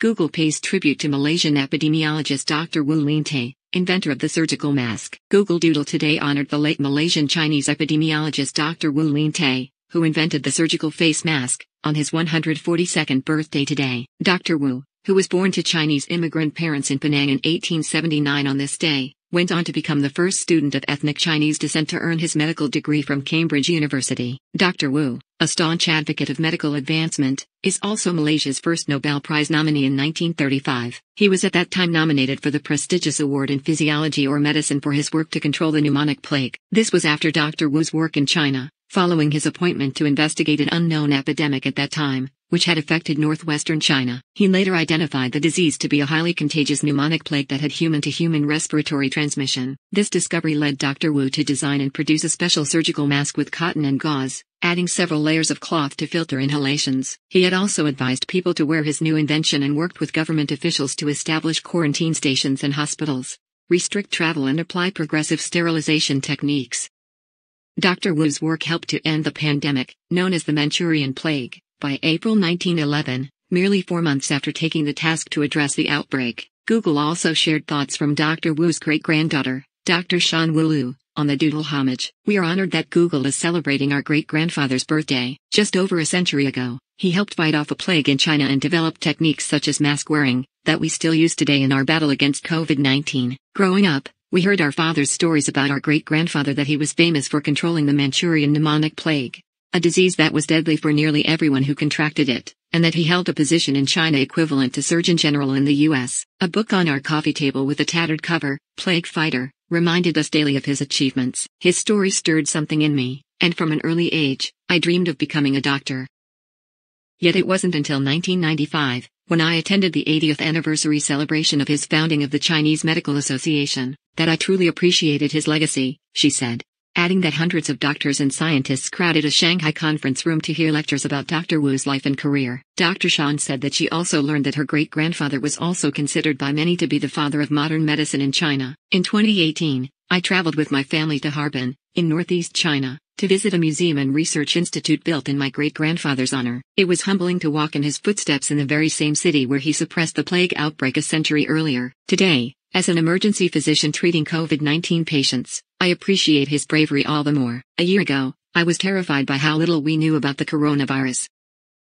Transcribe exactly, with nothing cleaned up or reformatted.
Google pays tribute to Malaysian epidemiologist Doctor Wu Lien-teh, inventor of the surgical mask. Google Doodle today honored the late Malaysian Chinese epidemiologist Doctor Wu Lien-teh, who invented the surgical face mask, on his one hundred forty-second birthday today. Doctor Wu, who was born to Chinese immigrant parents in Penang in eighteen seventy-nine on this day, went on to become the first student of ethnic Chinese descent to earn his medical degree from Cambridge University. Doctor Wu, a staunch advocate of medical advancement, is also Malaysia's first Nobel Prize nominee in nineteen thirty-five. He was at that time nominated for the prestigious award in physiology or medicine for his work to control the pneumonic plague. This was after Doctor Wu's work in China, following his appointment to investigate an unknown epidemic at that time, which had affected northwestern China. He later identified the disease to be a highly contagious pneumonic plague that had human-to-human respiratory transmission. This discovery led Doctor Wu to design and produce a special surgical mask with cotton and gauze, adding several layers of cloth to filter inhalations. He had also advised people to wear his new invention and worked with government officials to establish quarantine stations and hospitals, restrict travel and apply progressive sterilization techniques. Doctor Wu's work helped to end the pandemic, known as the Manchurian Plague, by April nineteen eleven, merely four months after taking the task to address the outbreak. Google also shared thoughts from Doctor Wu's great-granddaughter, Doctor Shan Woo Liu, on the Doodle homage. We are honored that Google is celebrating our great-grandfather's birthday. Just over a century ago, he helped fight off a plague in China and developed techniques such as mask wearing, that we still use today in our battle against COVID nineteen. Growing up, we heard our father's stories about our great-grandfather that he was famous for controlling the Manchurian pneumonic plague, a disease that was deadly for nearly everyone who contracted it, and that he held a position in China equivalent to Surgeon General in the U S A book on our coffee table with a tattered cover, Plague Fighter, reminded us daily of his achievements. His story stirred something in me, and from an early age, I dreamed of becoming a doctor. Yet it wasn't until nineteen ninety-five, when I attended the eightieth anniversary celebration of his founding of the Chinese Medical Association, that I truly appreciated his legacy, she said, adding that hundreds of doctors and scientists crowded a Shanghai conference room to hear lectures about Doctor Wu's life and career. Doctor Shan said that she also learned that her great-grandfather was also considered by many to be the father of modern medicine in China. In twenty eighteen, I traveled with my family to Harbin, in northeast China, to visit a museum and research institute built in my great-grandfather's honor. It was humbling to walk in his footsteps in the very same city where he suppressed the plague outbreak a century earlier. Today, as an emergency physician treating COVID nineteen patients, I appreciate his bravery all the more. A year ago, I was terrified by how little we knew about the coronavirus.